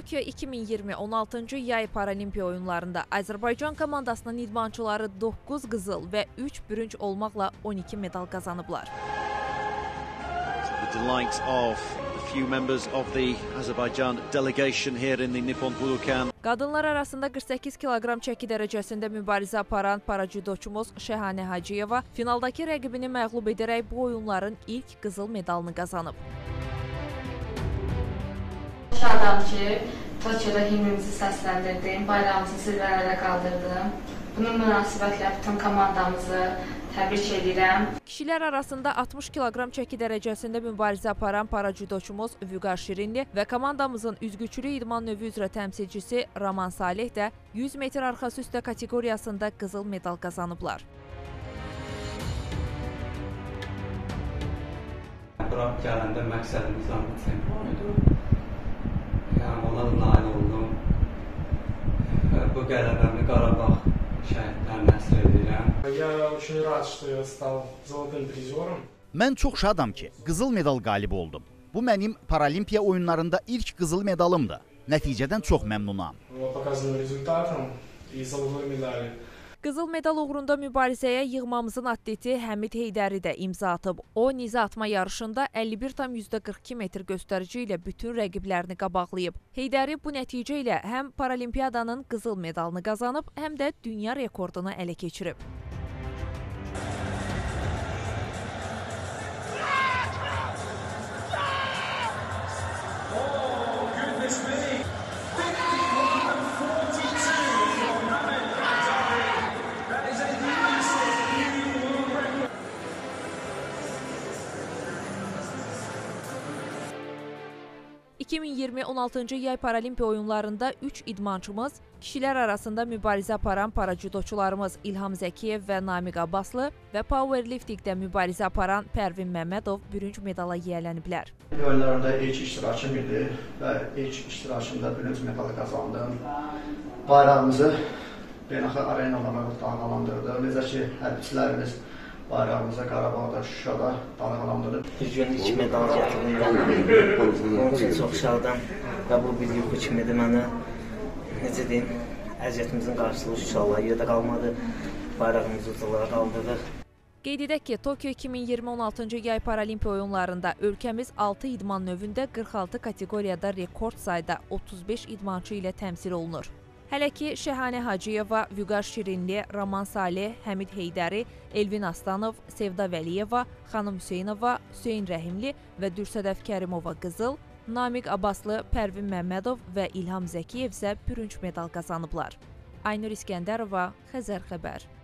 Tokio 2020 16-cı yay Paralimpiya oyunlarında Azərbaycan komandasının idmançıları 9 qızıl və 3 bürünc olmaqla 12 medal kazanıblar. The delight of a few members of the Azerbaijan delegation here in the Nippon Budokan. Qadınlar arasında 48 kilogram çəki dərəcəsində mübarizə aparan parajudoçumuz Şehane Hacıyeva finaldakı rəqibini məğlub edərək bu oyunların ilk qızıl medalını qazanıb. Şadam ki, Tokyoda himnimizi səsləndirdim, bayrağımızı silvələrə qaldırdım. Bunun münasibətlə bütün komandamızı təbrik edirəm. Kişilər arasında 60 kilogram çəki dərəcəsində mübarizə aparan parajudoçumuz Vüqar Şirinli və komandamızın üzgüçülü idman növü üzrə təmsilcisi Roman Salih də 100 metr arxası üstə kateqoriyasında qızıl medal qazanıblar. Bura gələndə məqsədimiz Azərbaycan çempionu idi. Yəni ona da nail oldum. Bu qələbəmi Qarabağ şəhidlərinə həsr edirəm. Mən çox şadam ki, qızıl medal qalibi oldum. Bu mənim Paralimpiya oyunlarında ilk qızıl medalımdır. Nəticədən çox məmnunam. Qızıl medal uğrunda mübarizəyə yığmamızın atleti Həmid Heydəri də imza atıb. O, nizə atma yarışında 51,42 metr göstərici ilə bütün rəqiblərini qabaqlayıb. Heydəri bu nəticə ilə həm Paralimpiyadanın qızıl medalını qazanıb, həm də dünya rekordunu ələ keçirib. (2020-16-cı yay Paralimpiya oyunlarında 3 idmançımız, kişilər arasında mübarizə aparan parajudoçularımız İlham Zəkiyev və Namiq Abbaslı və powerliftingdə mübarizə aparan Pərvin Məmmədov bürünc medala yiyələniblər. Oyunlarında ilk iştirakım idi və ilk iştirakımda bürünc medalı qazandım. Bayrağımızı beynəlxalq arenalara dalğalandırdı. Necə ki, hərbçilərimiz bayrağımıza Qarabağda, Şuşada dalğalandırdı. Bir gün 2 medal gətirdim. Onun üçün çox şadam və bu bir yuxu kimidir mənə. Necə deyim, əziyyətimizin qarşılığı inşallah yerdə qalmadı. Bayrağımızı ucaqlara qaldırdıq. Qeyd edək ki, Tokio 2020 16-cı yay Paralimpiya oyunlarında ölkəmiz 6 idman növündə 46 kateqoriyada rekord sayda 35 idmançı ilə təmsil olunur. Hələ ki, Şəhanə Hacıyeva, Vüqar Şirinli, Roman Salih, Həmid Heydəri, Elvin Astanov, Sevda Vəliyeva, Xanım Hüseyinova, Söyn Rəhimli və Dürsədəf Kerimova qızıl, Namiq Abbaslı, Pərvin Məmmədov və İlham Zəkiyev isə bürünc medal qazanıblar. Aynur İskəndərova, Xəzər Xəbər.